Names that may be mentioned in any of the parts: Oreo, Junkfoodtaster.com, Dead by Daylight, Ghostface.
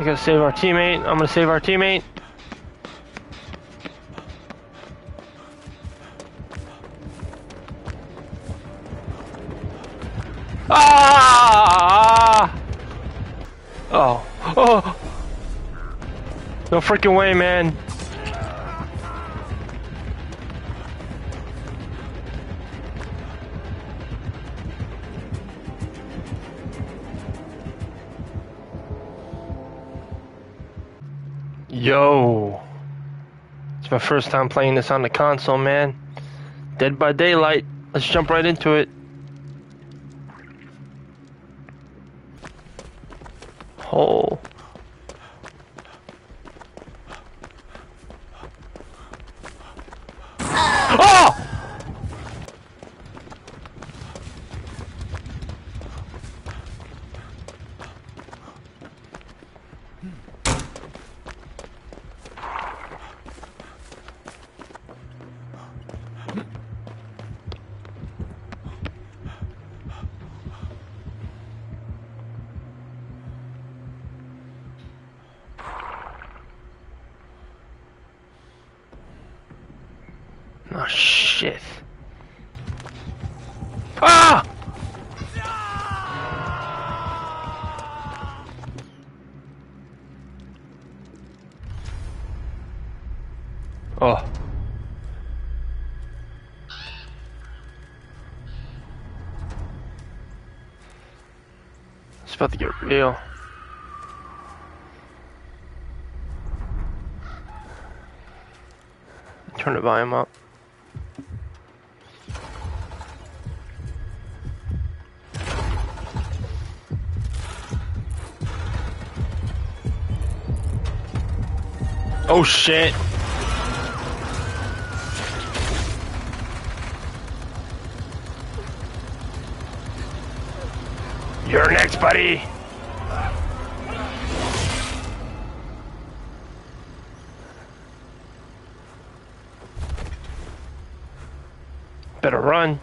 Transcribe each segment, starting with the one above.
I gotta save our teammate. I'm gonna save our teammate. Ah! Oh. Oh! No freaking way, man. Yo, it's my first time playing this on the console, man. Dead by Daylight. Let's jump right into it. Oh. Oh! Oh shit. Ah! Oh. It's about to get real. Turn the volume up. Oh shit. You're next, buddy. Better run.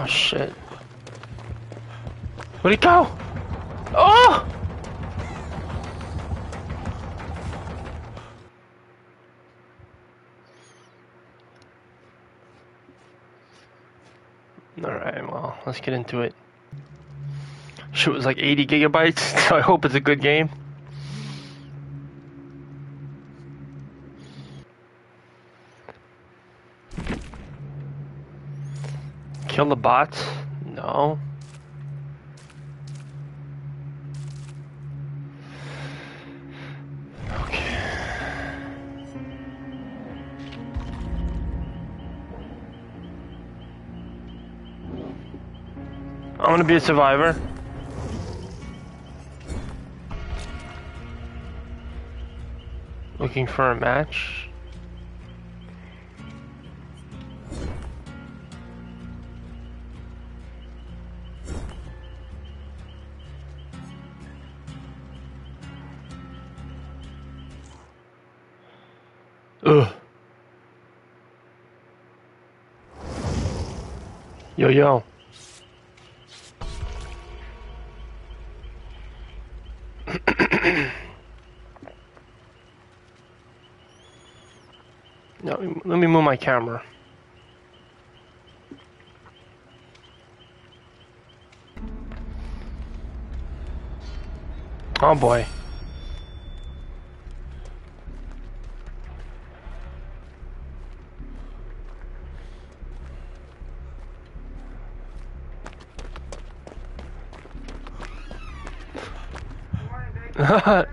Oh shit. Where'd it go? Oh! Alright, well, let's get into it. Shit was like 80 gigabytes, so I hope it's a good game. Kill the bots? No. Okay. I'm gonna be a survivor. Looking for a match. Ugh. Yo, yo. No, let me move my camera. Oh boy.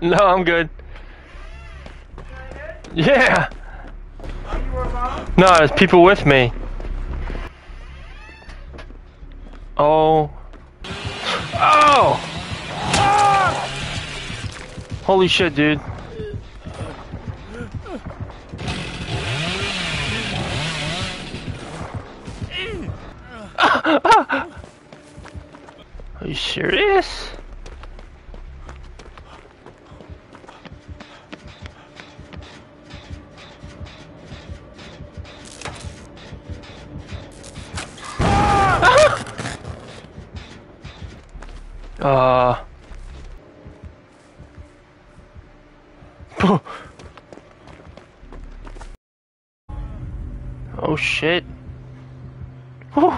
No, I'm good. Yeah. No, there's people with me. Oh. Oh. Ah! Holy shit, dude. Are you serious? Oh shit. Whew.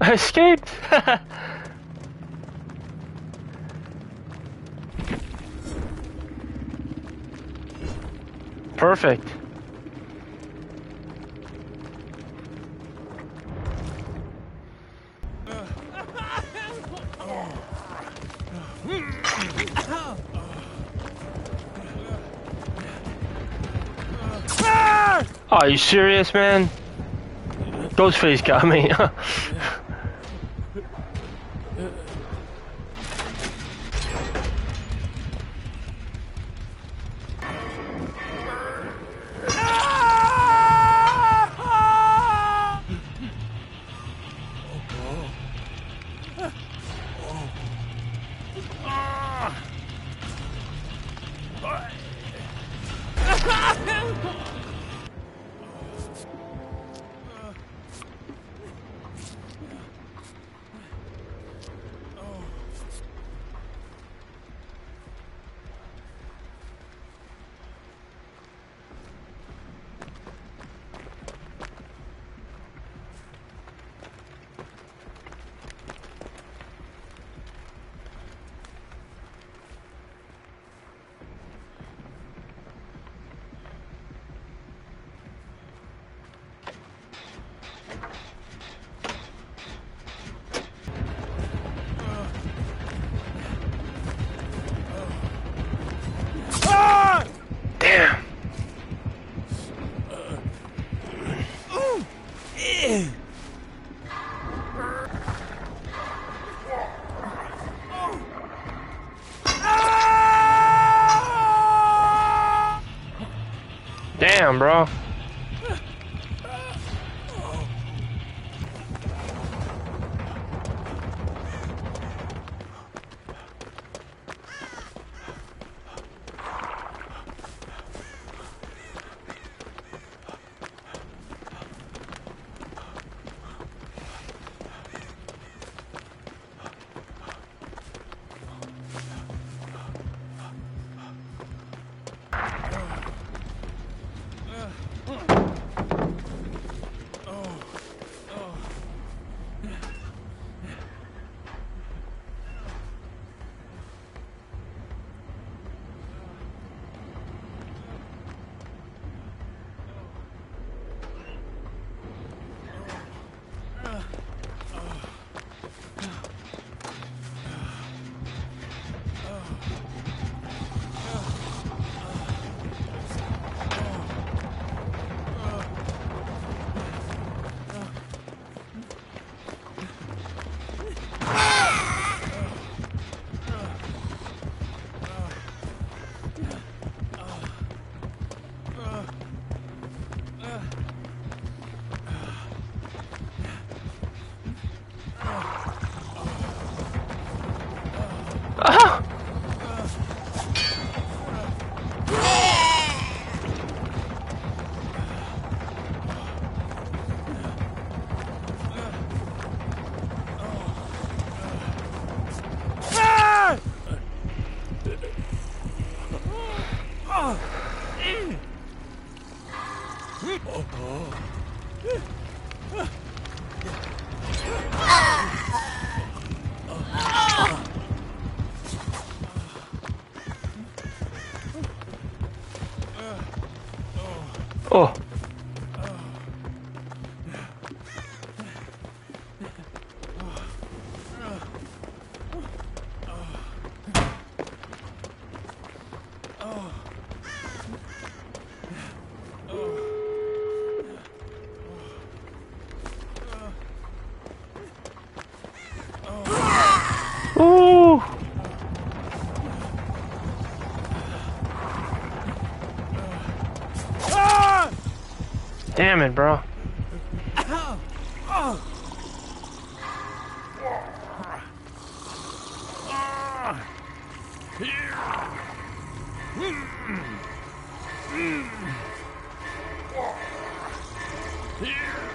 I escaped! Perfect. Are you serious, man? Ghostface got me. Damn, bro. Oh. Damn it, bro. Here.